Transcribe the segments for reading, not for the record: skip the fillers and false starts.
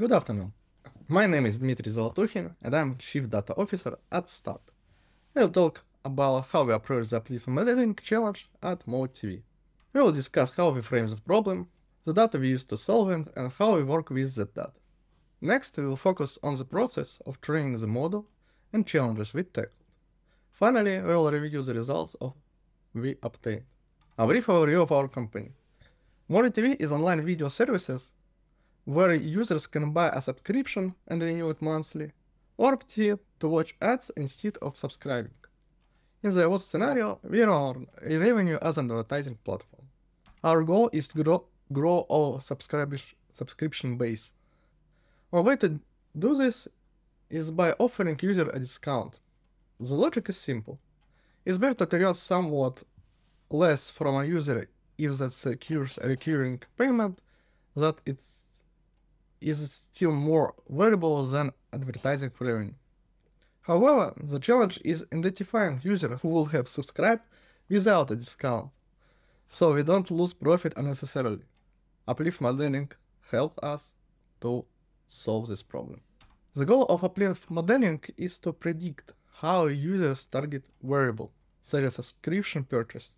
Good afternoon. My name is Dmitry Zolotukhin, and I'm Chief Data Officer at Start. We'll talk about how we approach the uplift modeling challenge at MovieTV. We will discuss how we frame the problem, the data we use to solve it, and how we work with that data. Next, we will focus on the process of training the model and challenges we tackled. Finally, we will review the results we obtained. A brief overview of our company. MovieTV is online video services where users can buy a subscription and renew it monthly, or opt to watch ads instead of subscribing. In the worst scenario, we earn revenue as an advertising platform. Our goal is to grow our subscription base. Our way to do this is by offering user a discount. The logic is simple. It's better to charge somewhat less from a user if that secures a recurring payment that is still more valuable than advertising revenue. However, the challenge is identifying users who will have subscribed without a discount, so we don't lose profit unnecessarily. Uplift modeling helps us to solve this problem. The goal of uplift modeling is to predict how users target variable, such as subscription purchase,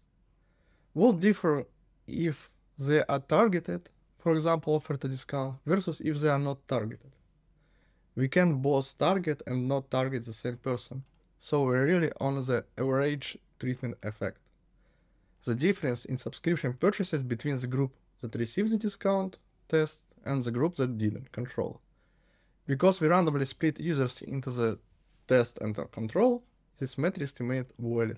will differ if they are targeted, for example, offered a discount, versus if they are not targeted. We can both target and not target the same person, so we're really on the average treatment effect. The difference in subscription purchases between the group that received the discount test and the group that didn't control. Because we randomly split users into the test and control, this metric estimates value.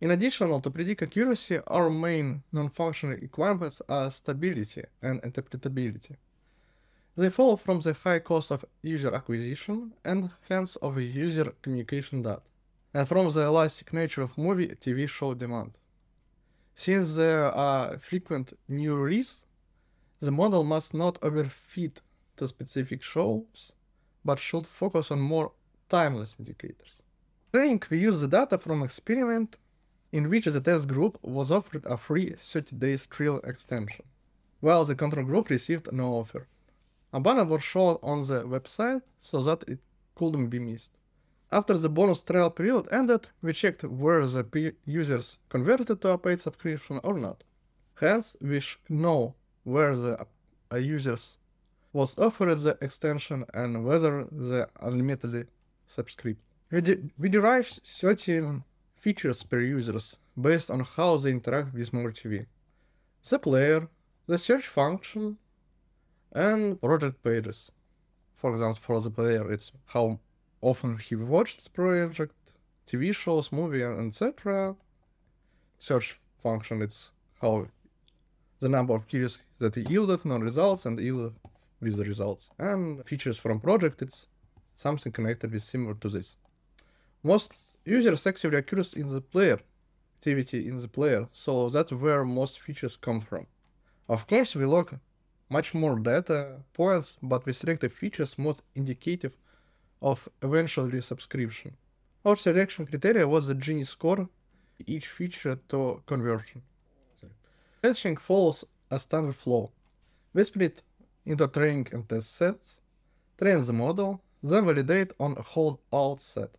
In addition to predict accuracy, our main non-functional requirements are stability and interpretability. They follow from the high cost of user acquisition and hence of user communication data, and from the elastic nature of movie TV show demand. Since there are frequent new releases, the model must not overfit to specific shows, but should focus on more timeless indicators. Training, we use the data from experiment in which the test group was offered a free 30-day trial extension, while the control group received no offer. A banner was shown on the website so that it couldn't be missed. After the bonus trial period ended, we checked where the users converted to a paid subscription or not. Hence, we should know where the users was offered the extension and whether they unlimitedly subscribed. We derived 13 features per users based on how they interact with MovieTV: the player, the search function, and project pages. For example, for the player, it's how often he watched project, TV shows, movie, etc. Search function, it's how the number of queries that yielded non-results and yielded with the results. And features from project, it's something connected with similar to this. Most users actively occurs in the player, activity in the player, so that's where most features come from. Of course, we log much more data points, but we select the features most indicative of eventual subscription. Our selection criteria was the Gini score, each feature to conversion. Testing follows a standard flow. We split into training and test sets, train the model, then validate on a holdout set.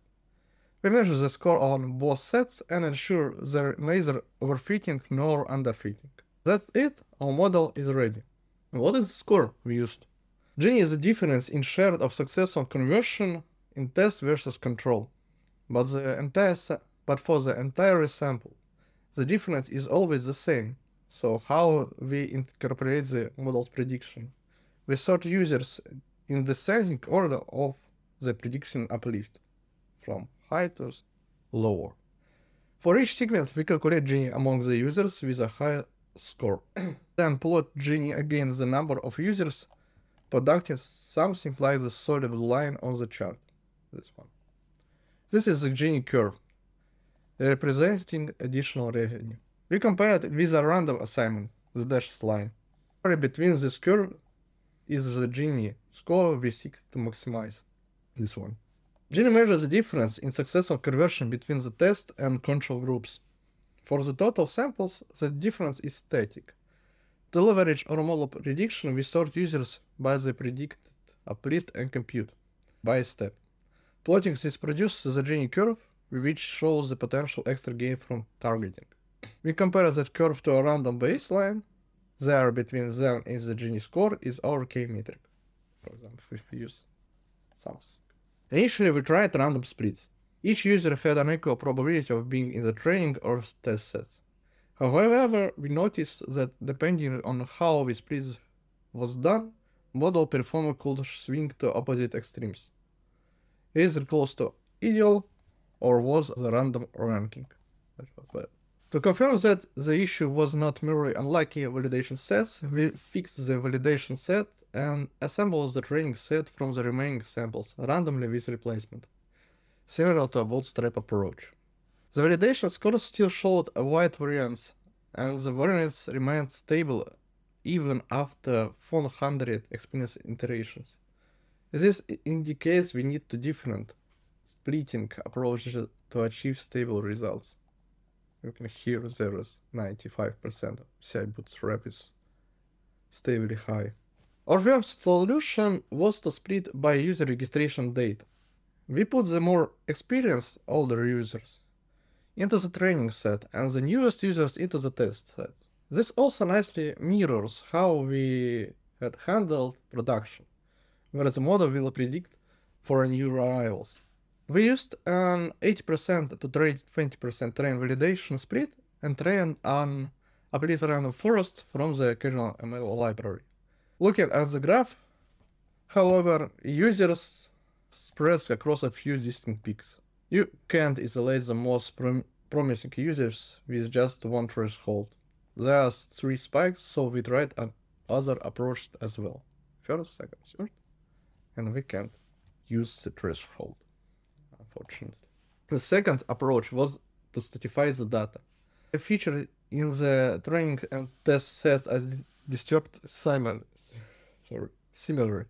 We measure the score on both sets and ensure they're neither overfitting nor underfitting. That's it, our model is ready. What is the score we used? Gini is the difference in share of success on conversion in test versus control, but for the entire sample. The difference is always the same, so how we incorporate the model's prediction. We sort users in descending order of the prediction uplift, from high to lower. For each segment, we calculate Gini among the users with a high score. Then plot Gini against the number of users producing something like the solid line on the chart. This one. This is the Gini curve, representing additional revenue. We compare it with a random assignment, the dashed line. Between this curve is the Gini score we seek to maximize. This one. Gini measures the difference in successful conversion between the test and control groups. For the total samples, the difference is static. To leverage our model prediction, we sort users by the predicted uplift, and compute by step. Plotting this produces a Gini curve, which shows the potential extra gain from targeting. We compare that curve to a random baseline. There between them is the Gini score is our K metric. For example, if we use something. Initially, we tried random splits. Each user had an equal probability of being in the training or test set. However, we noticed that depending on how the split was done, model performance could swing to opposite extremes, either close to ideal or was the random ranking. To confirm that the issue was not merely unlucky validation sets, we fixed the validation set and assembled the training set from the remaining samples randomly with replacement, similar to a bootstrap approach. The validation score still showed a wide variance, and the variance remained stable even after 400 experience iterations. This indicates we need to different splitting approaches to achieve stable results. You can hear there is 95% of CI bootstrap is stably high. Our first solution was to split by user registration date. We put the more experienced older users into the training set and the newest users into the test set. This also nicely mirrors how we had handled production, where the model will predict for new arrivals. We used an 80% to train 20% train validation split and trained an uplift random forest from the kernel ML library. Looking at the graph, however, users spread across a few distinct peaks. You can't isolate the most promising users with just one threshold. There are three spikes, so we tried another approach as well. First, second, third, and we can't use the threshold. Unfortunately. The second approach was to stratify the data. The feature in the training and test sets as disturbed similarly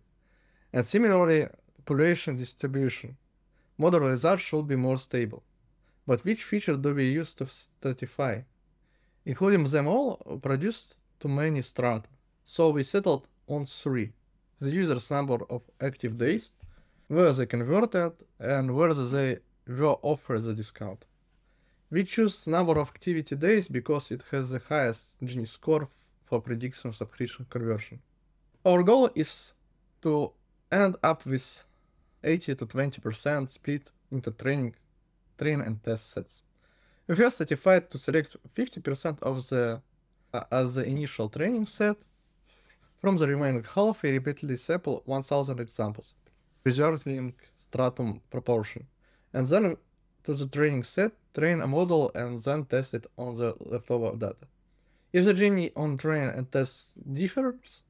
population distribution. Model results should be more stable. But which feature do we use to stratify? Including them all produced too many strata, so we settled on three: the user's number of active days, where they converted, and whether they were offered the discount. We choose number of activity days because it has the highest Gini score for prediction subscription conversion. Our goal is to end up with 80 to 20% split into train and test sets. We are certified to select 50% of the as the initial training set. From the remaining half, we repeatedly sample 1000 examples, preserving stratum proportion, and then to the training set, train a model and then test it on the leftover data. If the Gini on train and test differs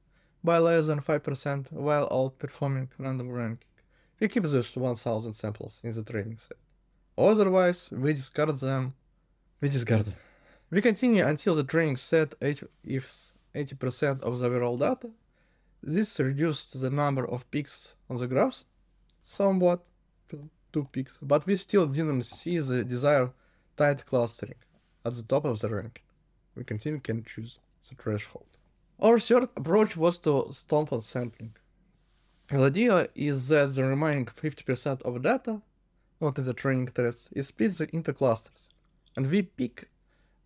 by less than 5% while outperforming random ranking, we keep these 1000 samples in the training set. Otherwise, we discard them. We continue until the training set is 80% of the overall data. This reduced the number of peaks on the graphs somewhat to 2 peaks, but we still didn't see the desired tight clustering at the top of the ranking. We continue can choose the threshold. Our third approach was to Thompson sampling. The idea is that the remaining 50% of data, not in the training test, is split into clusters, and we pick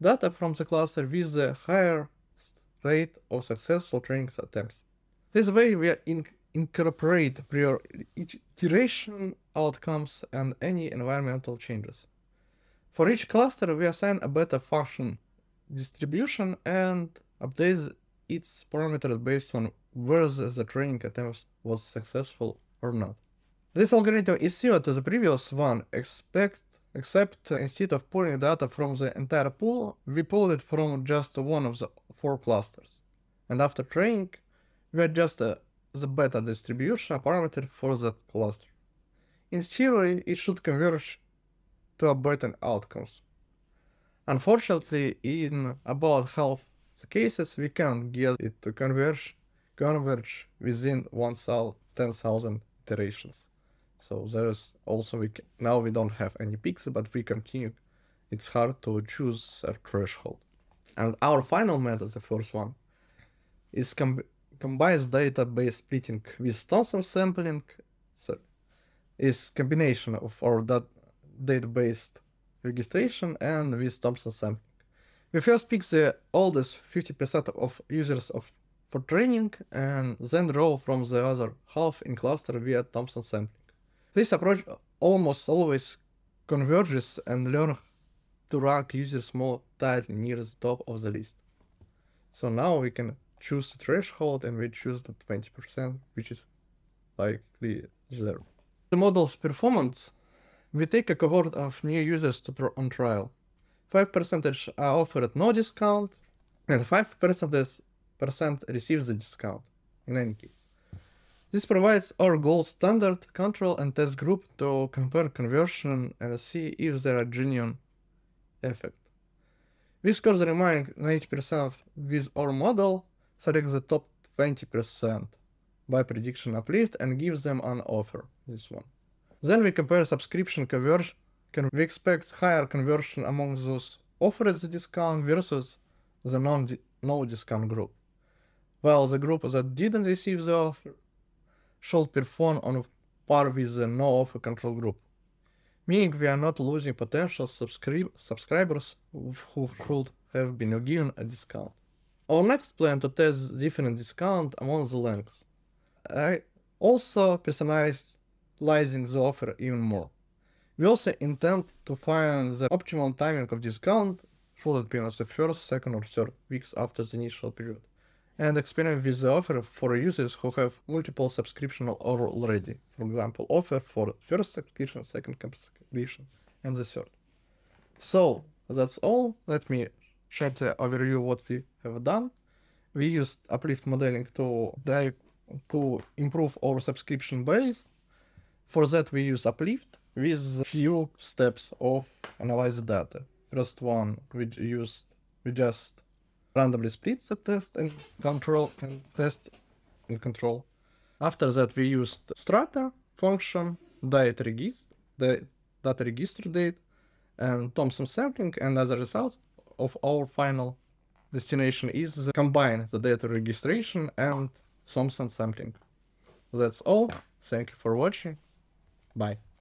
data from the cluster with the higher rate of successful training attempts. This way we incorporate prior iteration outcomes and any environmental changes. For each cluster, we assign a beta function distribution and update its parameters based on whether the training attempt was successful or not. This algorithm is similar to the previous one, except instead of pulling data from the entire pool, we pulled it from just one of the 4 clusters. And after training, we adjust the beta distribution parameter for that cluster. In theory, it should converge to a better outcomes. Unfortunately, in about half the cases, we can't get it to converge within 10,000 iterations. So there is also now we don't have any peaks, but we continue. It's hard to choose a threshold. And our final method, the first one, is combines database splitting with Thompson sampling, so is combination of our database registration and with Thompson sampling. We first pick the oldest 50% of users for training and then draw from the other half in cluster via Thompson sampling. This approach almost always converges and learns to rank users more tightly near the top of the list. So now we can choose the threshold and we choose the 20%, which is likely there. The model's performance, we take a cohort of new users on trial. 5% are offered no discount and 5% receives the discount, in any case. This provides our gold standard control and test group to compare conversion and see if there are genuine effects. We score the remaining 90% with our model, select the top 20% by prediction uplift and give them an offer, this one. Then we compare subscription conversion. We expect higher conversion among those offered the discount versus the no discount group, while the group that didn't receive the offer should perform on par with the no offer control group, meaning we are not losing potential subscribers who should have been given a discount. Our next plan to test different discounts among the lengths. I also personalizing the offer even more. We also intend to find the optimal timing of discount, should it be on the first, second or third weeks after the initial period, and experiment with the offer for users who have multiple subscriptions already, for example, offer for first subscription, second subscription, and the third. So that's all. Let me share the overview of what we have done. We used uplift modeling to improve our subscription base. For that we use uplift with few steps of analyzing data. First one, we just randomly split the test and control and test and control. After that we used strata function, data register date, and Thompson sampling, and as a result of our final destination is the combine the data registration and Thompson sampling. That's all. Thank you for watching. Bye.